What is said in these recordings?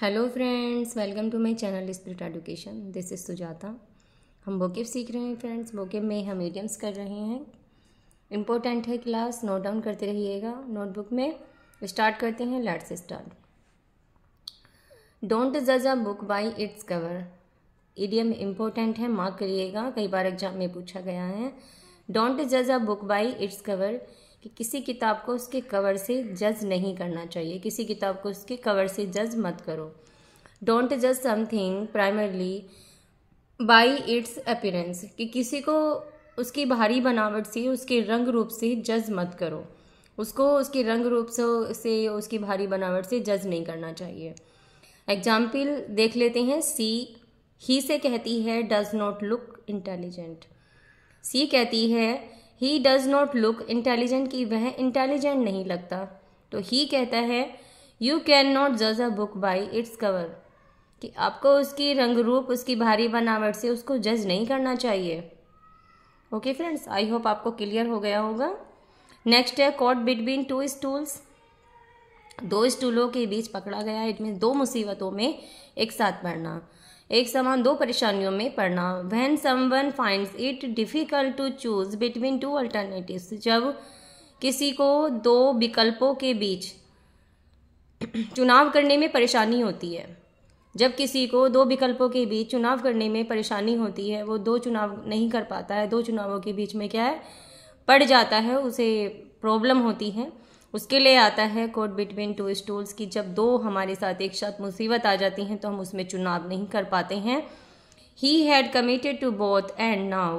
Hello friends, welcome to my channel spirit education. This is Sujata. हम vocab सीख रहे हैं फ्रेंड्स। वोकैब में हम मीडियम्स कर रहे हैं। इम्पोर्टेंट है क्लास, नोट डाउन करते रहिएगा नोटबुक में। स्टार्ट करते हैं, लेट्स स्टार्ट। डोंट जज a book by its cover. Idiom important है, मार्क करिएगा, कई बार एग्जाम में पूछा गया है। डोंट जज a book by its cover कि किसी किताब को उसके कवर से जज नहीं करना चाहिए, किसी किताब को उसके कवर से जज मत करो। डोंट जज something primarily by its appearance कि किसी को उसकी बाहरी बनावट से, उसके रंग रूप से जज मत करो। उसको उसके रंग रूप से उसकी बाहरी बनावट से जज नहीं करना चाहिए। एग्जाम्पल देख लेते हैं। सी ही से कहती है does not look intelligent. She कहती है he does not look intelligent कि वह इंटेलिजेंट नहीं लगता। तो ही कहता है यू कैन नॉट जज a book by its cover कि आपको उसकी रंग रूप, उसकी भारी बनावट से उसको जज नहीं करना चाहिए। ओके फ्रेंड्स, आई होप आपको क्लियर हो गया होगा। नेक्स्ट है कॉट बिटवीन टू स्टूल्स। दो स्टूलों के बीच पकड़ा गया है। इनमें दो मुसीबतों में एक साथ पढ़ना, एक समान दो परेशानियों में पढ़ना। When someone finds it difficult to choose between two alternatives, जब किसी को दो विकल्पों के बीच चुनाव करने में परेशानी होती है, जब किसी को दो विकल्पों के बीच चुनाव करने में परेशानी होती है, वो दो चुनाव नहीं कर पाता है, दो चुनावों के बीच में क्या है पड़ जाता है, उसे प्रॉब्लम होती है। उसके लिए आता है कोट बिटवीन टू स्टूल्स कि जब दो हमारे साथ एक साथ मुसीबत आ जाती हैं तो हम उसमें चुनाव नहीं कर पाते हैं। He had committed to both and now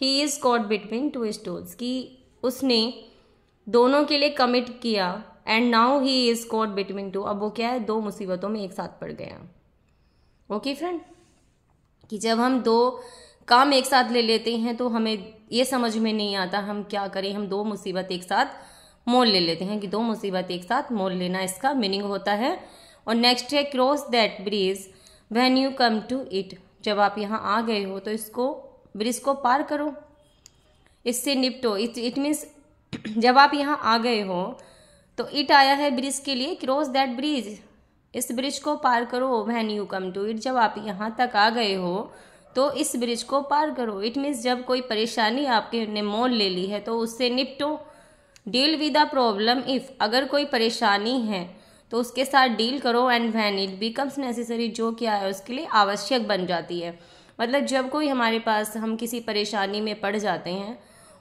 he is caught between two stools कि उसने दोनों के लिए कमिट किया and now he is caught between two, अब वो क्या है दो मुसीबतों में एक साथ पड़ गया। ओके फ्रेंड, कि जब हम दो काम एक साथ ले लेते हैं तो हमें ये समझ में नहीं आता हम क्या करें, हम दो मुसीबत एक साथ मोल ले लेते हैं कि दो मुसीबत एक साथ मोल लेना इसका मीनिंग होता है। और नेक्स्ट है cross that bridge when you come to it, जब आप यहाँ आ गए हो तो इसको ब्रिज को पार करो, इससे निपटो। इट मीन्स जब आप यहाँ आ गए हो तो इट आया है ब्रिज के लिए, क्रॉस दैट ब्रिज इस ब्रिज को पार करो। When you come to it, जब आप यहाँ तक आ गए हो तो इस ब्रिज को पार करो। इट मीन्स जब कोई परेशानी आपके ने मोल ले ली है तो उससे निपटो। Deal with the problem if, अगर कोई परेशानी है तो उसके साथ डील करो। And when it becomes necessary, जो क्या है उसके लिए आवश्यक बन जाती है। मतलब जब कोई हमारे पास, हम किसी परेशानी में पड़ जाते हैं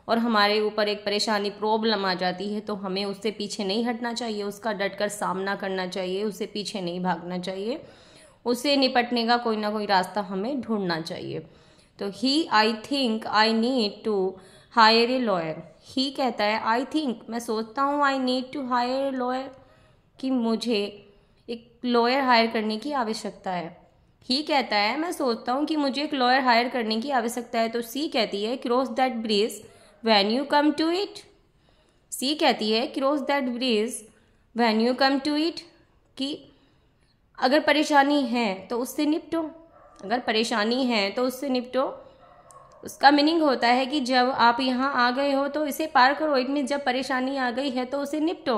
और हमारे ऊपर एक परेशानी प्रॉब्लम आ जाती है तो हमें उससे पीछे नहीं हटना चाहिए, उसका डटकर सामना करना चाहिए, उससे पीछे नहीं भागना चाहिए, उससे निपटने का कोई ना कोई रास्ता हमें ढूंढना चाहिए। तो he I think I need to hire a lawyer, he कहता है आई थिंक मैं सोचता हूँ I need to hire a lawyer कि मुझे एक लॉयर हायर करने की आवश्यकता है। ही कहता है मैं सोचता हूँ कि मुझे एक लॉयर हायर करने की आवश्यकता है। तो सी कहती है cross that bridge when you come to it, she कहती है cross that bridge when you come to it कि अगर परेशानी है तो उससे निपटो, अगर परेशानी है तो उससे निपटो। उसका मीनिंग होता है कि जब आप यहाँ आ गए हो तो इसे पार करो। इट मीन्स जब परेशानी आ गई है तो उसे निपटो।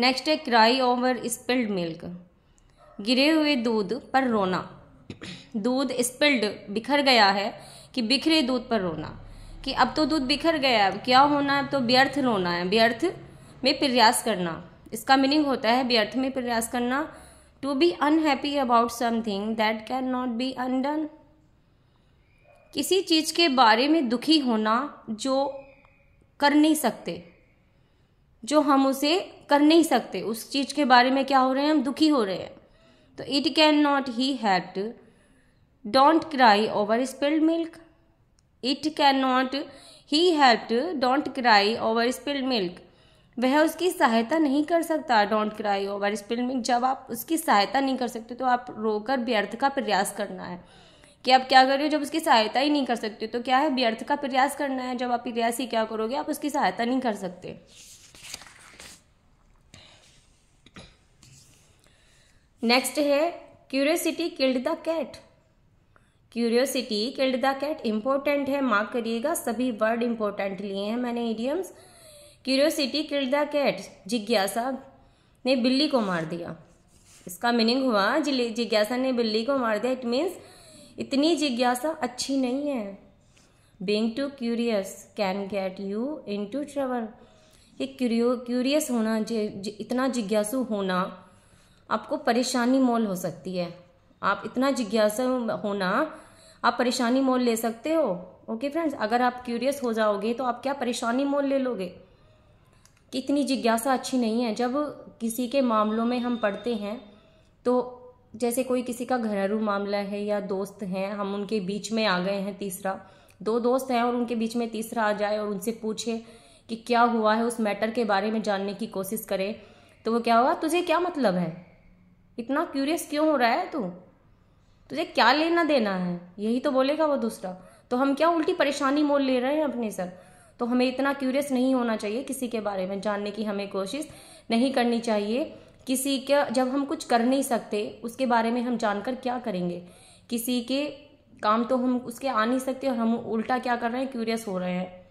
नेक्स्ट है क्राई ओवर स्पिल्ड मिल्क, गिरे हुए दूध पर रोना। दूध स्पिल्ड बिखर गया है कि बिखरे दूध पर रोना कि अब तो दूध बिखर गया, अब क्या होना है, अब तो व्यर्थ रोना है, व्यर्थ में प्रयास करना। इसका मीनिंग होता है व्यर्थ में प्रयास करना। To be unhappy about something that can not be undone, किसी चीज़ के बारे में दुखी होना जो कर नहीं सकते, जो हम उसे कर नहीं सकते, उस चीज़ के बारे में क्या हो रहे हैं हम दुखी हो रहे हैं। तो it can not he helped don't cry over spilled milk, it can not he helped don't cry over spilled milk, वह उसकी सहायता नहीं कर सकता। Don't cry over spilled milk, जब आप उसकी सहायता नहीं कर सकते तो आप रोकर व्यर्थ का प्रयास करना है कि आप क्या कर रहे हो, जब उसकी सहायता ही नहीं कर सकते तो क्या है व्यर्थ का प्रयास करना है। जब आप प्रयास ही क्या करोगे, आप उसकी सहायता नहीं कर सकते। नेक्स्ट है curiosity killed the cat, curiosity killed the cat important है, मार्क करिएगा, सभी वर्ड इंपॉर्टेंट लिए हैं मैंने idioms. Curiosity killed the cat, जिज्ञासा ने बिल्ली को मार दिया। इसका मीनिंग हुआ जिज्ञासा ने बिल्ली को मार दिया। इट मीन्स इतनी जिज्ञासा अच्छी नहीं है। Being too curious can get you into trouble. ये क्यूरियस होना, इतना जिज्ञासु होना आपको परेशानी मोल हो सकती है। आप इतना जिज्ञासा होना, आप परेशानी मोल ले सकते हो। ओके फ्रेंड्स, अगर आप क्यूरियस हो जाओगे तो आप क्या परेशानी मोल ले लोगे। कि इतनी जिज्ञासा अच्छी नहीं है। जब किसी के मामलों में हम पढ़ते हैं तो जैसे कोई किसी का घरेलू मामला है या दोस्त हैं, हम उनके बीच में आ गए हैं, तीसरा दो दोस्त हैं और उनके बीच में तीसरा आ जाए और उनसे पूछे कि क्या हुआ है, उस मैटर के बारे में जानने की कोशिश करे तो वो क्या होगा, तुझे क्या मतलब है, इतना क्यूरियस क्यों हो रहा है तू, तुझे क्या लेना देना है, यही तो बोलेगा वो दूसरा। तो हम क्या उल्टी परेशानी मोल ले रहे हैं अपने सर। तो हमें इतना क्यूरियस नहीं होना चाहिए, किसी के बारे में जानने की हमें कोशिश नहीं करनी चाहिए। किसी का जब हम कुछ कर नहीं सकते उसके बारे में हम जानकर क्या करेंगे, किसी के काम तो हम उसके आ नहीं सकते और हम उल्टा क्या कर रहे हैं, क्यूरियस हो रहे हैं।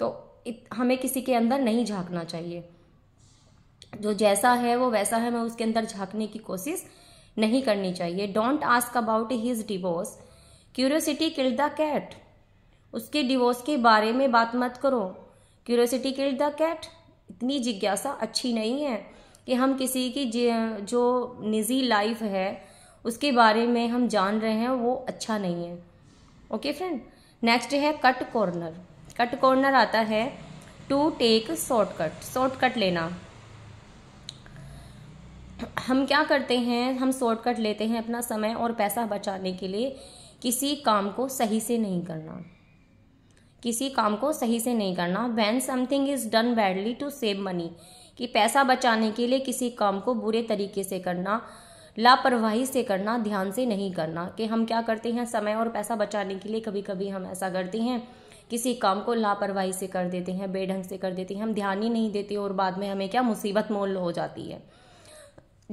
तो हमें किसी के अंदर नहीं झाँकना चाहिए। जो जैसा है वो वैसा है, मैं उसके अंदर झाँकने की कोशिश नहीं करनी चाहिए। Don't ask about his divorce, curiosity killed the cat. उसके डिवोर्स के बारे में बात मत करो, क्यूरियोसिटी किल्ड द कैट। इतनी जिज्ञासा अच्छी नहीं है कि हम किसी की जो निजी लाइफ है उसके बारे में हम जान रहे हैं, वो अच्छा नहीं है। ओके फ्रेंड, नेक्स्ट है कट कॉर्नर। कट कॉर्नर आता है टू टेक शॉर्टकट, शॉर्टकट लेना। हम क्या करते हैं, हम शॉर्टकट लेते हैं अपना समय और पैसा बचाने के लिए। किसी काम को सही से नहीं करना, किसी काम को सही से नहीं करना। When something is done badly to save money, कि पैसा बचाने के लिए किसी काम को बुरे तरीके से करना, लापरवाही से करना, ध्यान से नहीं करना। कि हम क्या करते हैं, समय और पैसा बचाने के लिए कभी कभी हम ऐसा करते हैं, किसी काम को लापरवाही से कर देते हैं, बेढंग से कर देते हैं, हम ध्यान ही नहीं देते और बाद में हमें क्या मुसीबत मोल हो जाती है।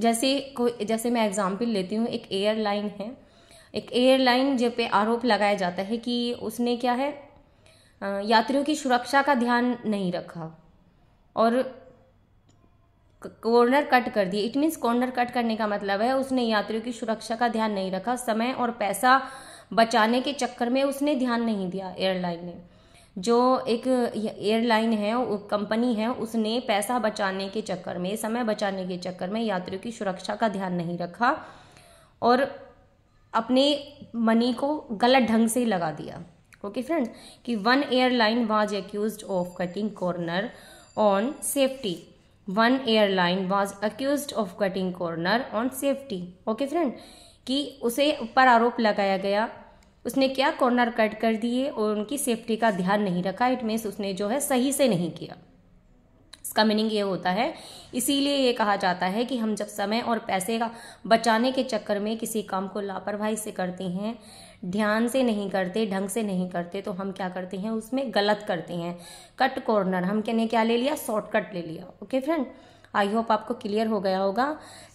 जैसे मैं एग्जाम्पल लेती हूँ, एक एयरलाइन है, एक एयरलाइन जिस पे आरोप लगाया जाता है कि उसने क्या है, यात्रियों की सुरक्षा का ध्यान नहीं रखा और कॉर्नर कट कर दिए। इट मीन्स कॉर्नर कट करने का मतलब है उसने यात्रियों की सुरक्षा का ध्यान नहीं रखा, समय और पैसा बचाने के चक्कर में उसने ध्यान नहीं दिया। एयरलाइन ने, जो एक एयरलाइन है, कंपनी है, उसने पैसा बचाने के चक्कर में, समय बचाने के चक्कर में यात्रियों की सुरक्षा का ध्यान नहीं रखा और अपने मनी को गलत ढंग से लगा दिया। ओके फ्रेंड्स, कि one airline was accused of cutting corner on safety, one airline was accused of cutting corner on safety. Okay friend, कि उसे ऊपर आरोप लगाया गया, उसने क्या कॉर्नर कट कर दिए और उनकी सेफ्टी का ध्यान नहीं रखा। इट मीन्स उसने जो है सही से नहीं किया। इसका मीनिंग ये होता है, इसीलिए ये कहा जाता है कि हम जब समय और पैसे का बचाने के चक्कर में किसी काम को लापरवाही से करते हैं, ध्यान से नहीं करते, ढंग से नहीं करते, तो हम क्या करते हैं, उसमें गलत करते हैं। कट कॉर्नर हम कहने क्या ले लिया, शॉर्टकट ले लिया। ओके फ्रेंड, आई होप आपको क्लियर हो गया होगा।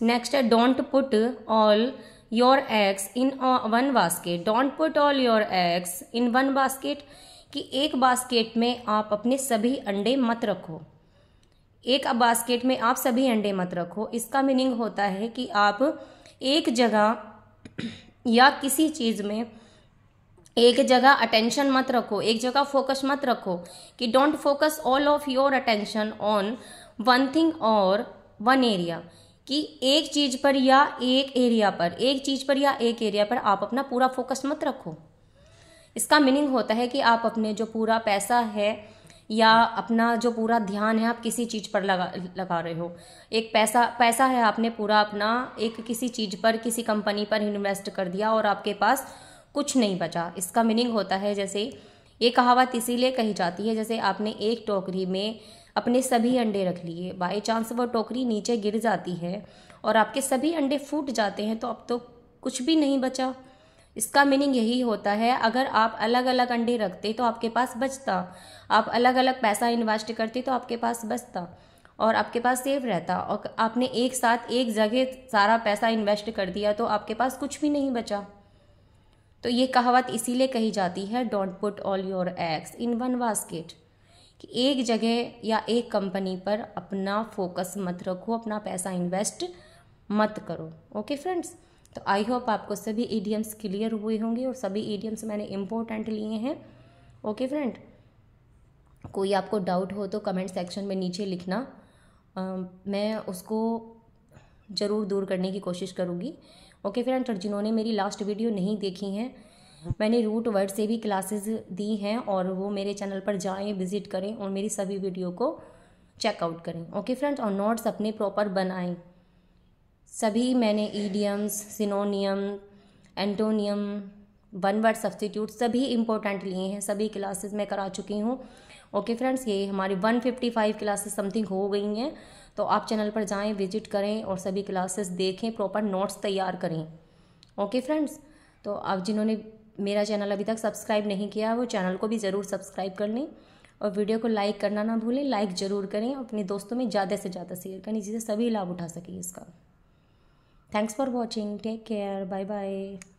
नेक्स्ट है don't put all your eggs in one basket. Don't put all your eggs in one basket, कि एक बास्केट में आप अपने सभी अंडे मत रखो, एक बास्केट में आप सभी अंडे मत रखो। इसका मीनिंग होता है कि आप एक जगह या किसी चीज़ में एक जगह अटेंशन मत रखो, एक जगह फोकस मत रखो। कि don't focus all of your attention on one thing और वन एरिया, कि एक चीज़ पर या एक एरिया पर, एक चीज़ पर या एक एरिया पर आप अपना पूरा फोकस मत रखो। इसका मीनिंग होता है कि आप अपने जो पूरा पैसा है या अपना जो पूरा ध्यान है आप किसी चीज़ पर लगा रहे हो। एक पैसा है, आपने पूरा अपना एक किसी चीज़ पर, किसी कंपनी पर इन्वेस्ट कर दिया और आपके पास कुछ नहीं बचा। इसका मीनिंग होता है, जैसे ये कहावत इसीलिए कही जाती है, जैसे आपने एक टोकरी में अपने सभी अंडे रख लिए, बाय चांस वो टोकरी नीचे गिर जाती है और आपके सभी अंडे फूट जाते हैं तो अब तो कुछ भी नहीं बचा। इसका मीनिंग यही होता है, अगर आप अलग अलग अंडे रखते तो आपके पास बचता, आप अलग अलग पैसा इन्वेस्ट करते तो आपके पास बचता और आपके पास सेफ रहता। और आपने एक साथ एक जगह सारा पैसा इन्वेस्ट कर दिया तो आपके पास कुछ भी नहीं बचा। तो ये कहावत इसीलिए कही जाती है, don't put all your eggs in one basket, कि एक जगह या एक कंपनी पर अपना फोकस मत रखो, अपना पैसा इन्वेस्ट मत करो। ओके फ्रेंड्स, तो आई होप आपको सभी इडियम्स क्लियर हुए होंगे और सभी इडियम्स मैंने इम्पोर्टेंट लिए हैं। ओके फ्रेंड, कोई आपको डाउट हो तो कमेंट सेक्शन में नीचे लिखना, मैं उसको ज़रूर दूर करने की कोशिश करूँगी। ओके फ्रेंड, और जिन्होंने मेरी लास्ट वीडियो नहीं देखी हैं, मैंने रूट वर्ड से भी क्लासेस दी हैं और वो मेरे चैनल पर जाएं, विजिट करें और मेरी सभी वीडियो को चेकआउट करें। ओके फ्रेंड्स, और नोट्स अपने प्रॉपर बनाएं। सभी मैंने idioms, synonym, antonym, one word substitute सभी इम्पोर्टेंट लिए हैं, सभी क्लासेस मैं करा चुकी हूँ। ओके फ्रेंड्स, ये हमारी 155 क्लासेस समथिंग हो गई हैं, तो आप चैनल पर जाएं, विजिट करें और सभी क्लासेस देखें, प्रॉपर नोट्स तैयार करें। ओके फ्रेंड्स, तो आप जिन्होंने मेरा चैनल अभी तक सब्सक्राइब नहीं किया वो चैनल को भी ज़रूर सब्सक्राइब कर लें और वीडियो को लाइक करना ना भूलें, लाइक ज़रूर करें, अपने दोस्तों में ज़्यादा से ज़्यादा शेयर करें जिससे सभी लाभ उठा सकें इसका। Thanks for watching. Take care. Bye bye.